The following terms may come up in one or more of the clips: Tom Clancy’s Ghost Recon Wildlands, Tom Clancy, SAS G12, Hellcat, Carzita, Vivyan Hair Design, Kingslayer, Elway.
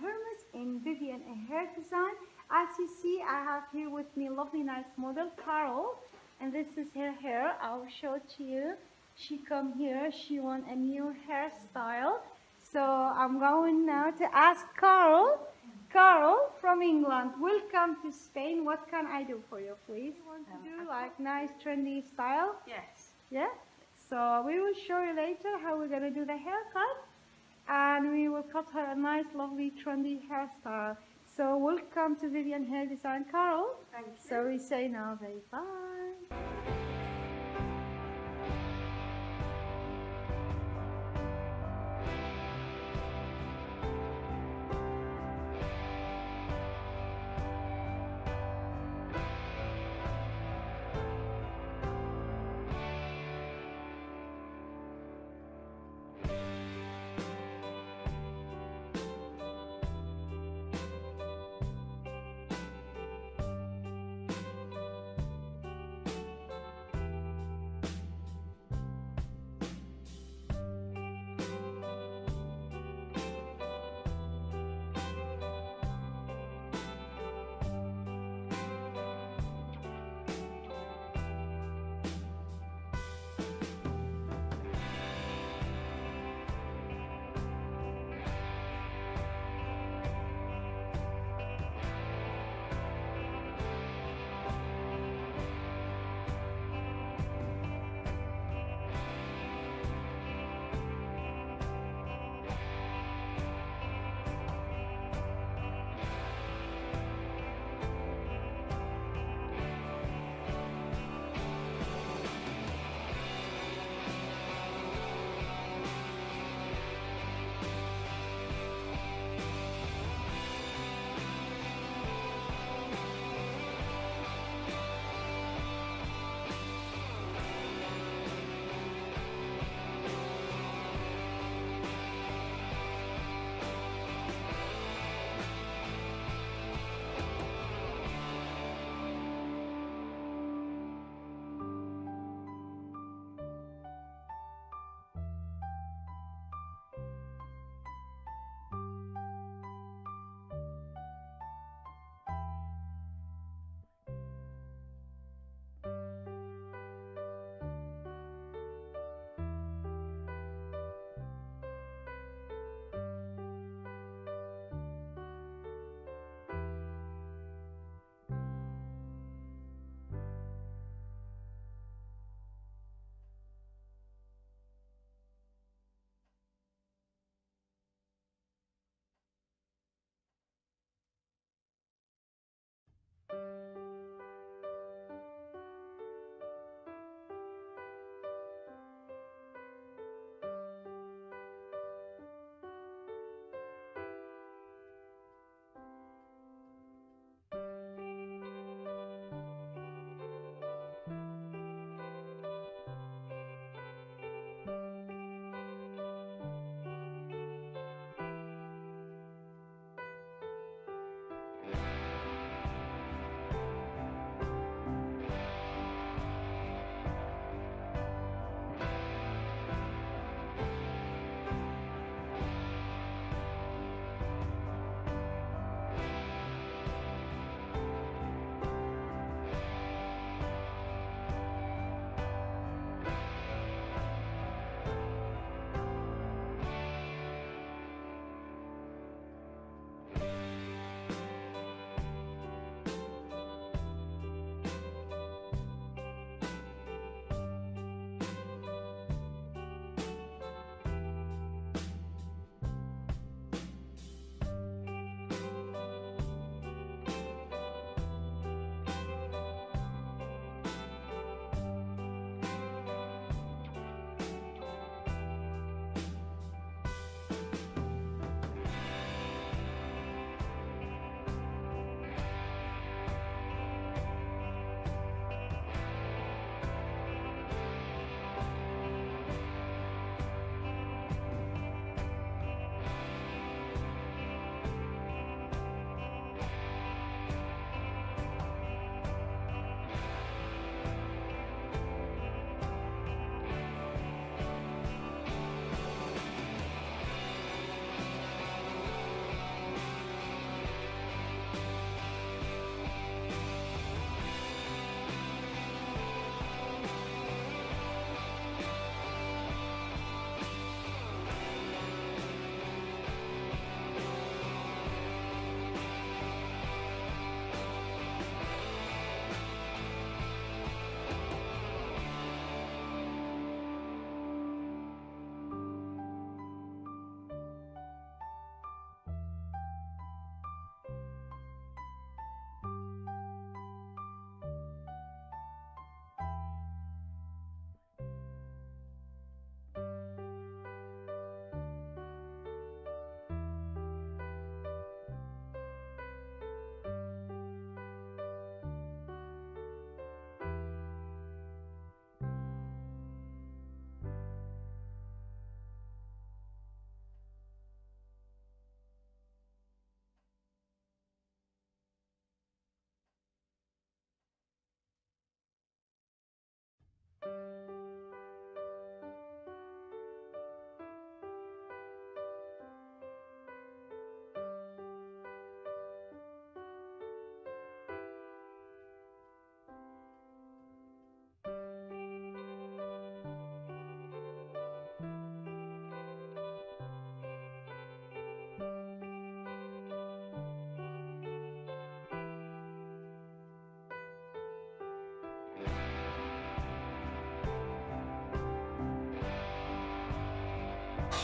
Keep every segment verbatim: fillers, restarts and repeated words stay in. Hermes in Vivyan Hair Design. As you see, I have here with me lovely nice model Carol, and this is her hair. I'll show it to you. She come here, she want a new hairstyle, so I'm going now to ask Carol. Carol from England, welcome to Spain. What can I do for you, please? You want to do like nice trendy style? Yes. Yeah? So we will show you later how we're going to do the haircut, and we will cut her a nice lovely trendy hairstyle. So welcome to Vivyan Hair Design, Carol. Thank you. So we say now bye bye.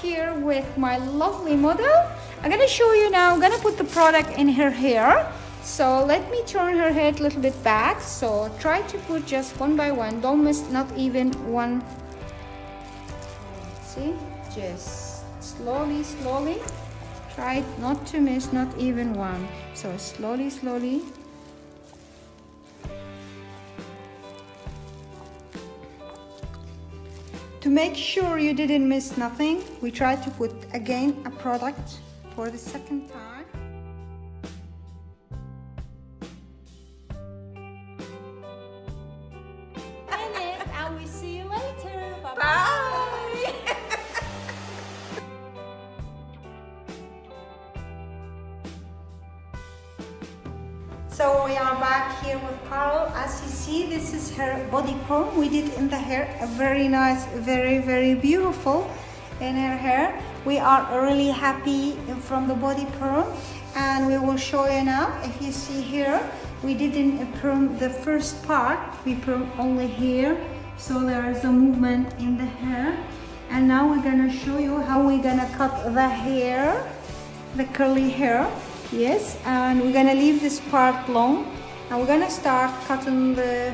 here with my lovely model. I'm gonna show you now. I'm gonna put the product in her hair. So let me turn her head a little bit back. So try to put just one by one. Don't miss not even one. See, just slowly, slowly. Try not to miss not even one. So slowly, slowly. To make sure you didn't miss nothing, we tried to put again a product for the second time. So we are back here with Carol. As you see, this is her body comb we did in the hair. Very nice, very, very beautiful in her hair. We are really happy from the body perm, and we will show you now. If you see here, we didn't perm the first part, we perm only here, so there is a movement in the hair. And now we're gonna show you how we're gonna cut the hair, the curly hair. Yes, and we're gonna leave this part long, and we're gonna start cutting the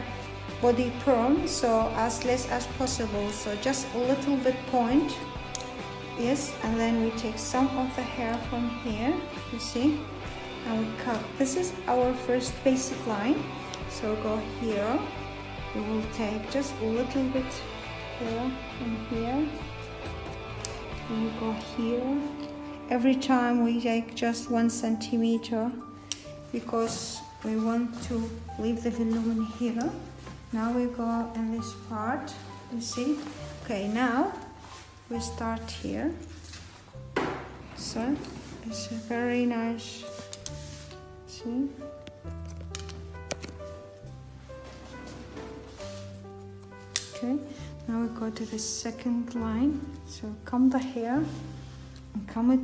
body perm, so as less as possible, so just a little bit point. Yes, and then we take some of the hair from here, you see, and we cut. This is our first basic line, so go here, we will take just a little bit here and here, and we go here. Every time we take just one centimeter because we want to leave the volume here. Now we go in this part, you see? Okay, now we start here. So it's a very nice, see? Okay, now we go to the second line. So comb the hair and comb it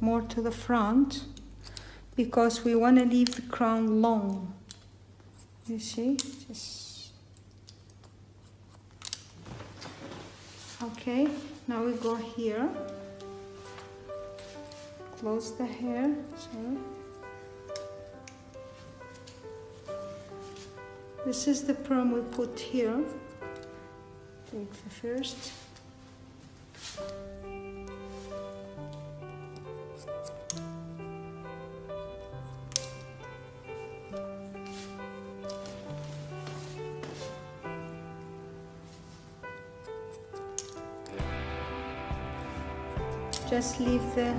more to the front because we want to leave the crown long, you see. Just okay, now we go here, close the hair, sorry. This is the perm we put here, take the first. Just leave the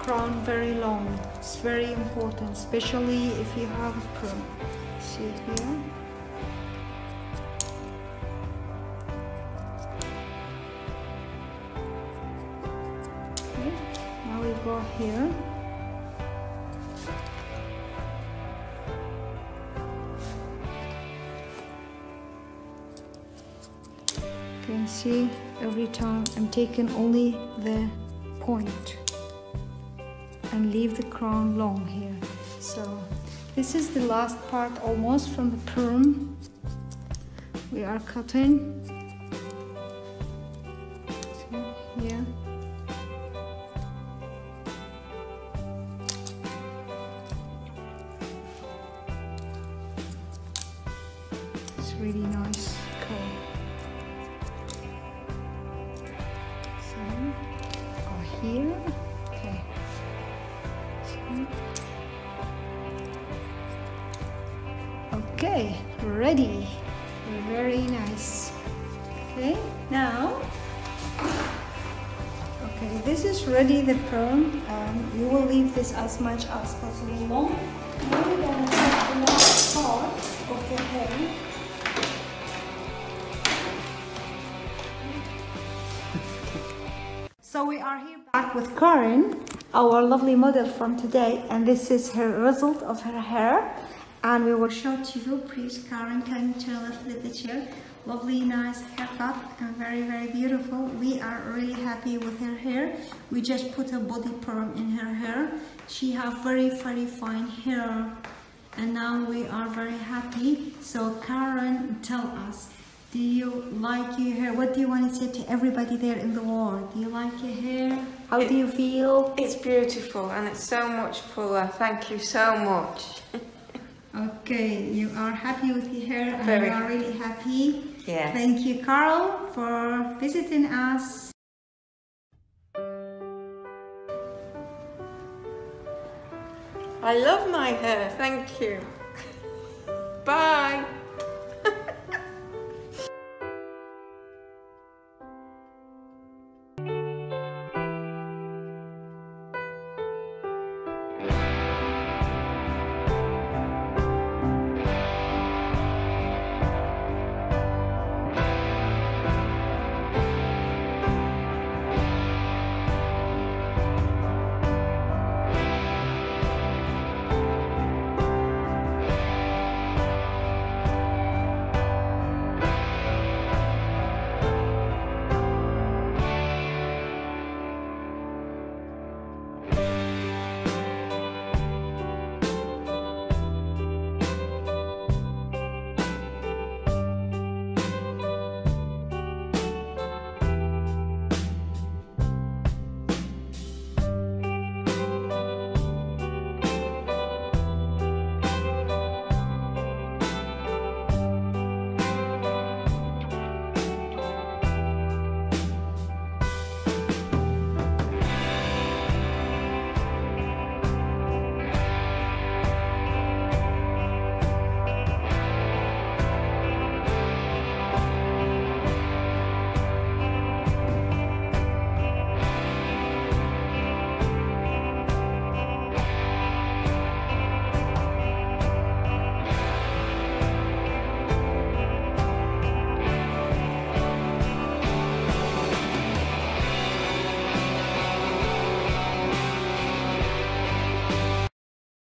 crown very long. It's very important, especially if you have a perm. See here. Okay. Now we go here. You can see every time I'm taking only the point and leave the crown long here. So this is the last part almost from the perm we are cutting. So here, it's really nice curl. Here, okay. Okay, ready. Very nice. Okay, now. Okay, this is ready. The perm. Um, you will leave this as much as possible long. Now we're gonna take the last part of the hair. So we are here back with Karen, our lovely model from today, and this is her result of her hair, and we will show to you. Please, Karen, can you turn a little bit the chair? Lovely, nice haircut, and very, very beautiful. We are really happy with her hair. We just put a body perm in her hair. She have very, very fine hair, and now we are very happy. So Karen, tell us, Do you like your hair? What do you want to say to everybody there in the world? Do you like your hair? How it, do you feel? It's beautiful and it's so much fuller. Thank you so much. Okay, you are happy with your hair and Very. you are really happy. Yeah. Thank you, Carl, for visiting us. I love my hair. Thank you. Bye.